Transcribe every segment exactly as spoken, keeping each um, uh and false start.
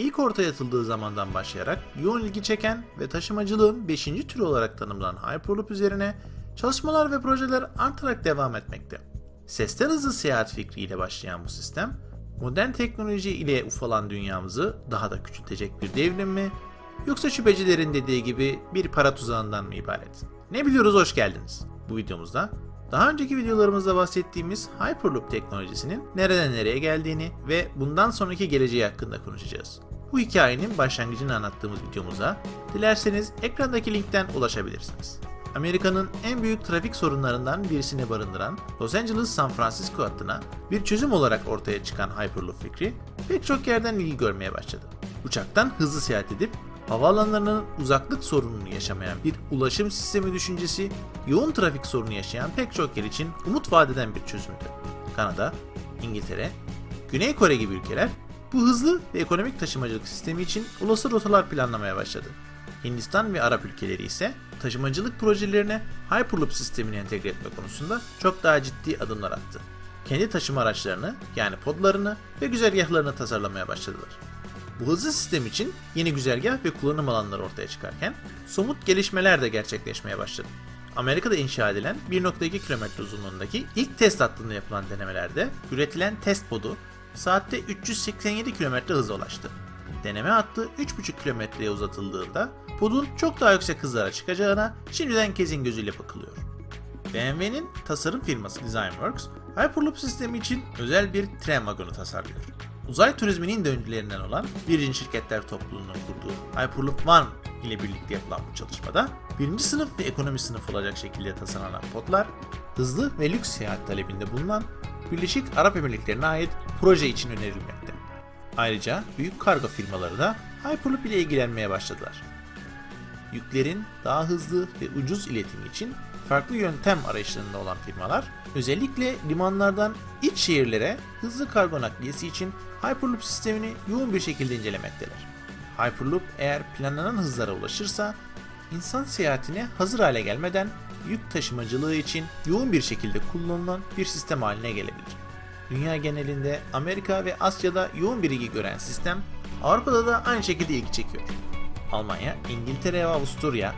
İlk ortaya atıldığı zamandan başlayarak yoğun ilgi çeken ve taşımacılığın beşinci türü olarak tanımlanan Hyperloop üzerine çalışmalar ve projeler artarak devam etmekte. Sesten hızlı seyahat fikriyle başlayan bu sistem, modern teknoloji ile ufalan dünyamızı daha da küçültecek bir devrim mi, yoksa şüphecilerin dediği gibi bir para tuzağından mı ibaret? Ne biliyoruz, hoş geldiniz. Bu videomuzda daha önceki videolarımızda bahsettiğimiz Hyperloop teknolojisinin nereden nereye geldiğini ve bundan sonraki geleceği hakkında konuşacağız. Bu hikayenin başlangıcını anlattığımız videomuza dilerseniz ekrandaki linkten ulaşabilirsiniz. Amerika'nın en büyük trafik sorunlarından birisini barındıran Los Angeles San Francisco hattına bir çözüm olarak ortaya çıkan Hyperloop fikri pek çok yerden ilgi görmeye başladı. Uçaktan hızlı seyahat edip havaalanlarının uzaklık sorununu yaşamayan bir ulaşım sistemi düşüncesi, yoğun trafik sorunu yaşayan pek çok yer için umut vaat eden bir çözümdü. Kanada, İngiltere, Güney Kore gibi ülkeler bu hızlı ve ekonomik taşımacılık sistemi için olası rotalar planlamaya başladı. Hindistan ve Arap ülkeleri ise taşımacılık projelerine Hyperloop sistemini entegre etme konusunda çok daha ciddi adımlar attı. Kendi taşıma araçlarını, yani podlarını ve güzergahlarını tasarlamaya başladılar. Bu hızlı sistem için yeni güzergah ve kullanım alanları ortaya çıkarken somut gelişmeler de gerçekleşmeye başladı. Amerika'da inşa edilen bir nokta iki kilometre uzunluğundaki ilk test hattında yapılan denemelerde üretilen test podu saatte üç yüz seksen yedi kilometre hıza ulaştı. Deneme hattı üç buçuk kilometreye uzatıldığında podun çok daha yüksek hızlara çıkacağına şimdiden kesin gözüyle bakılıyor. B M W'nin tasarım firması Designworks, Hyperloop sistemi için özel bir tren vagonu tasarlıyor. Uzay turizminin de öncülerinden olan Virgin Şirketler Topluluğu'nun kurduğu Hyperloop One ile birlikte yapılan bu çalışmada birinci sınıf ve ekonomi sınıf olacak şekilde tasarlanan podlar, hızlı ve lüks seyahat talebinde bulunan Birleşik Arap Emirlikleri'ne ait proje için önerilmekte. Ayrıca büyük kargo firmaları da Hyperloop ile ilgilenmeye başladılar. Yüklerin daha hızlı ve ucuz iletimi için farklı yöntem arayışlarında olan firmalar, özellikle limanlardan iç şehirlere hızlı kargo nakliyesi için Hyperloop sistemini yoğun bir şekilde incelemekteler. Hyperloop eğer planlanan hızlara ulaşırsa, insan seyahatine hazır hale gelmeden yük taşımacılığı için yoğun bir şekilde kullanılan bir sistem haline gelebilir. Dünya genelinde Amerika ve Asya'da yoğun bir ilgi gören sistem, Avrupa'da da aynı şekilde ilgi çekiyor. Almanya, İngiltere ve Avusturya,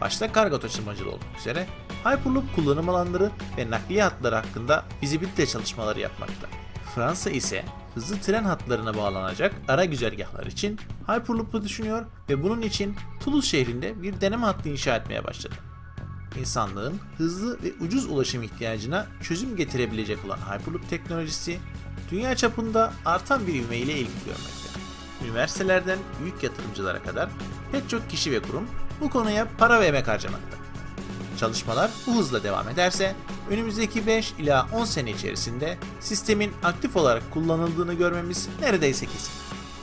başta kargo taşımacılığı olmak üzere Hyperloop kullanım alanları ve nakliye hatları hakkında fizibilite çalışmaları yapmakta. Fransa ise hızlı tren hatlarına bağlanacak ara güzergahlar için Hyperloop'u düşünüyor ve bunun için Toulouse şehrinde bir deneme hattı inşa etmeye başladı. İnsanlığın hızlı ve ucuz ulaşım ihtiyacına çözüm getirebilecek olan Hyperloop teknolojisi, dünya çapında artan bir ivmeyle ilgi görmekte. Üniversitelerden büyük yatırımcılara kadar pek çok kişi ve kurum bu konuya para ve emek harcamakta. Çalışmalar bu hızla devam ederse, önümüzdeki beş ila on sene içerisinde sistemin aktif olarak kullanıldığını görmemiz neredeyse kesin.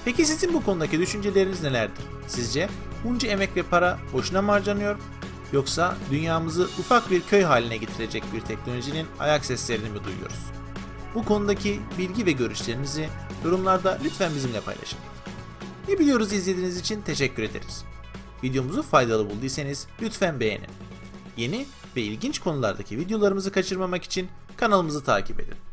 Peki sizin bu konudaki düşünceleriniz nelerdir? Sizce bunca emek ve para boşuna mı harcanıyor? Yoksa dünyamızı ufak bir köy haline getirecek bir teknolojinin ayak seslerini mi duyuyoruz? Bu konudaki bilgi ve görüşlerinizi yorumlarda lütfen bizimle paylaşın. Ne biliyoruz izlediğiniz için teşekkür ederiz. Videomuzu faydalı bulduysanız lütfen beğenin. Yeni ve ilginç konulardaki videolarımızı kaçırmamak için kanalımızı takip edin.